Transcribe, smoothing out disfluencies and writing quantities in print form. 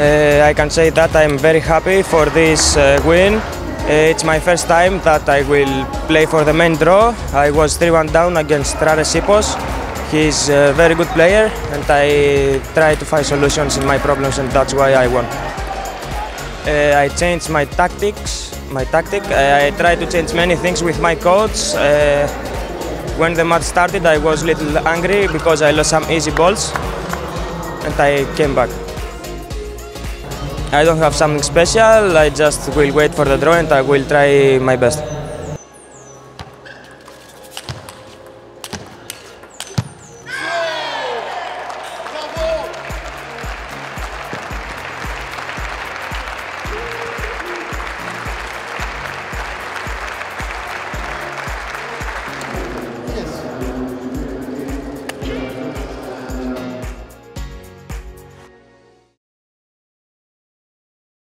I can say that I am very happy for this win. It's my first time that I will play for the main draw. I was 3-1 down against Rares Sipos. He's a very good player and I try to find solutions in my problems, and that's why I won. I changed my tactic. I tried to change many things with my coach. When the match started, I was a little angry because I lost some easy balls, and I came back. I don't have something special, I just will wait for the draw and I will try my best.